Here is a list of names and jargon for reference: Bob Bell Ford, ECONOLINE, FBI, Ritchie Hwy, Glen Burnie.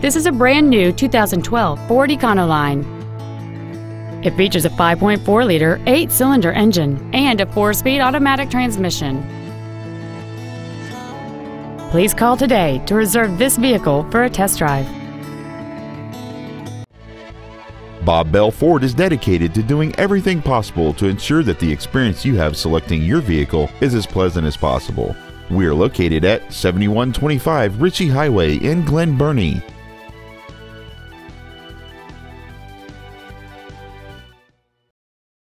This is a brand new 2012 Ford ECONOLINE. It features a 5.4-liter 8-cylinder engine and a 4-speed automatic transmission. Please call today to reserve this vehicle for a test drive. Bob Bell Ford is dedicated to doing everything possible to ensure that the experience you have selecting your vehicle is as pleasant as possible. We are located at 7125 Ritchie Highway in Glen Burnie.